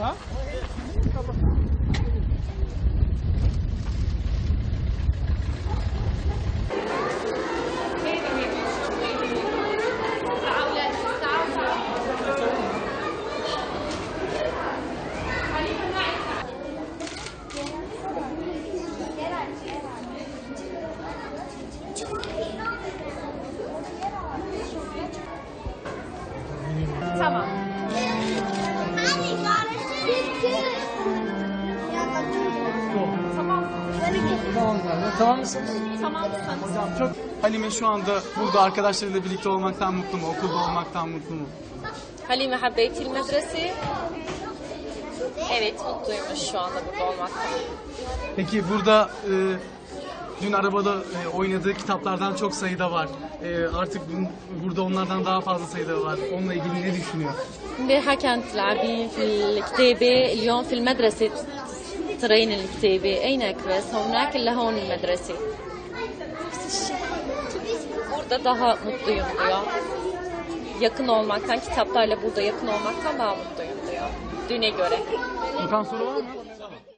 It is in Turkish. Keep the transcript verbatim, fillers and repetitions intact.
Ha? Tamam. Hadi görüşürüz. Tamam. Tamam mısın? Tamam. Hocam çok Halime şu anda burada arkadaşlarıyla birlikte olmaktan mutlu mu? Okulda olmaktan mutlu mu? Halime Habbati İlköğretim evet mutluymuş şu anda burada olmaktan. Peki burada e, dün arabada oynadığı kitaplardan çok sayıda var. Artık burada onlardan daha fazla sayıda var. Onunla ilgili ne düşünüyor? Neha kent tلعبين في الكتابة اليوم في المدرسة ترين الكتابة أين كريس هناك إلا هون المدرسة. Burada daha mutluyum diyor. Yakın olmaktan, kitaplarla burada yakın olmaktan daha mutluyum diyor. Düne göre. İmkan soru var mı?